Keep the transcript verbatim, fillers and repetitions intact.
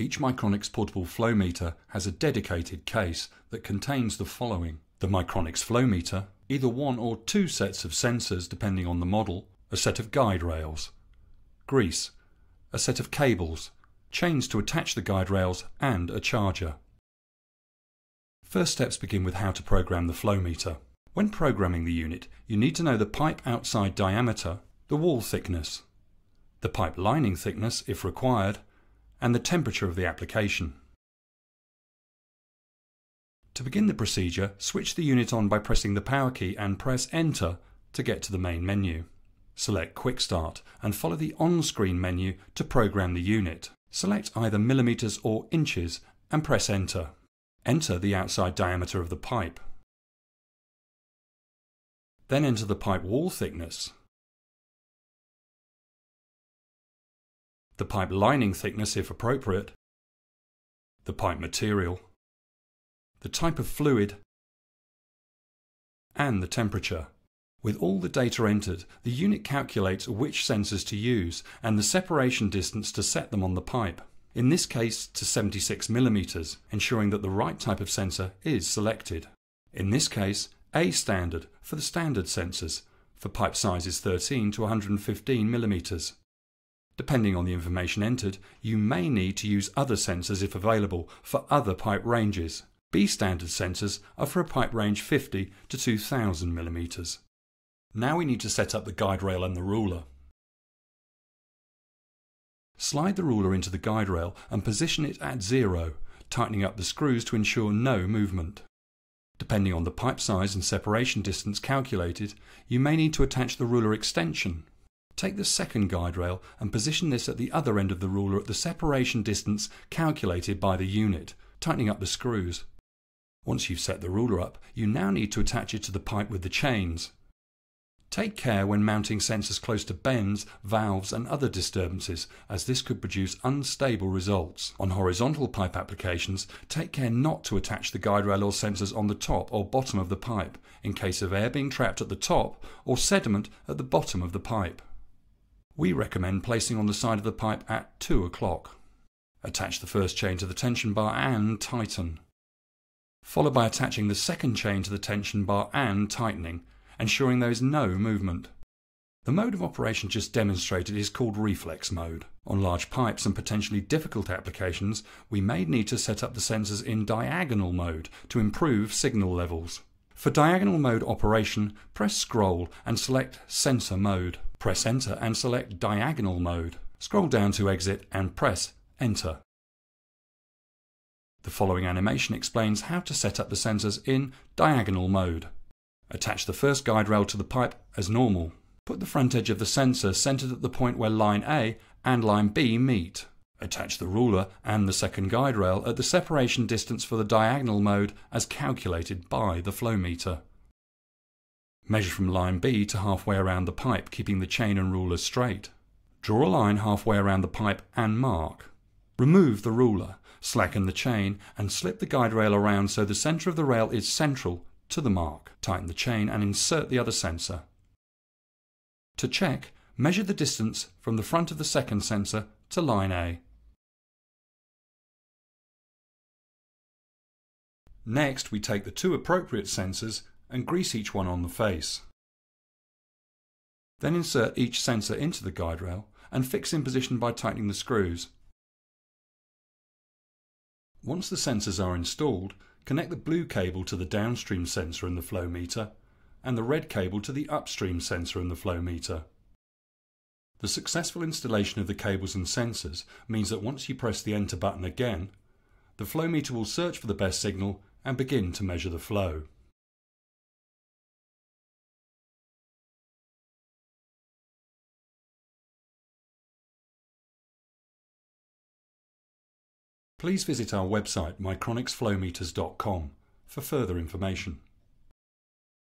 Each Micronics portable flow meter has a dedicated case that contains the following: the Micronics flow meter, either one or two sets of sensors depending on the model, a set of guide rails, grease, a set of cables, chains to attach the guide rails, and a charger. First steps begin with how to program the flow meter. When programming the unit, you need to know the pipe outside diameter, the wall thickness, the pipe lining thickness if required, and the temperature of the application. To begin the procedure, switch the unit on by pressing the power key and press Enter to get to the main menu. Select Quick Start and follow the on-screen menu to program the unit. Select either millimeters or inches and press Enter. Enter the outside diameter of the pipe. Then enter the pipe wall thickness, the pipe lining thickness if appropriate, the pipe material, the type of fluid, and the temperature. With all the data entered, the unit calculates which sensors to use and the separation distance to set them on the pipe, in this case to seventy-six millimeters, ensuring that the right type of sensor is selected. In this case, A standard for the standard sensors, for pipe sizes thirteen to one hundred fifteen millimeters. Depending on the information entered, you may need to use other sensors if available for other pipe ranges. B standard sensors are for a pipe range fifty to two thousand millimeters. Now we need to set up the guide rail and the ruler. Slide the ruler into the guide rail and position it at zero, tightening up the screws to ensure no movement. Depending on the pipe size and separation distance calculated, you may need to attach the ruler extension. Take the second guide rail and position this at the other end of the ruler at the separation distance calculated by the unit, tightening up the screws. Once you've set the ruler up, you now need to attach it to the pipe with the chains. Take care when mounting sensors close to bends, valves and other disturbances, as this could produce unstable results. On horizontal pipe applications, take care not to attach the guide rail or sensors on the top or bottom of the pipe, in case of air being trapped at the top or sediment at the bottom of the pipe. We recommend placing on the side of the pipe at two o'clock. Attach the first chain to the tension bar and tighten, followed by attaching the second chain to the tension bar and tightening, ensuring there is no movement. The mode of operation just demonstrated is called reflex mode. On large pipes and potentially difficult applications, we may need to set up the sensors in diagonal mode to improve signal levels. For diagonal mode operation, press Scroll and select Sensor Mode. Press Enter and select Diagonal Mode. Scroll down to exit and press Enter. The following animation explains how to set up the sensors in diagonal mode. Attach the first guide rail to the pipe as normal. Put the front edge of the sensor centered at the point where line A and line B meet. Attach the ruler and the second guide rail at the separation distance for the diagonal mode as calculated by the flow meter. Measure from line B to halfway around the pipe, keeping the chain and ruler straight. Draw a line halfway around the pipe and mark. Remove the ruler, slacken the chain and slip the guide rail around so the center of the rail is central to the mark. Tighten the chain and insert the other sensor. To check, measure the distance from the front of the second sensor to line A. Next, we take the two appropriate sensors and grease each one on the face. Then insert each sensor into the guide rail and fix in position by tightening the screws. Once the sensors are installed, connect the blue cable to the downstream sensor and the flow meter and the red cable to the upstream sensor and the flow meter. The successful installation of the cables and sensors means that once you press the Enter button again, the flow meter will search for the best signal and begin to measure the flow. Please visit our website micronics flow meters dot com for further information.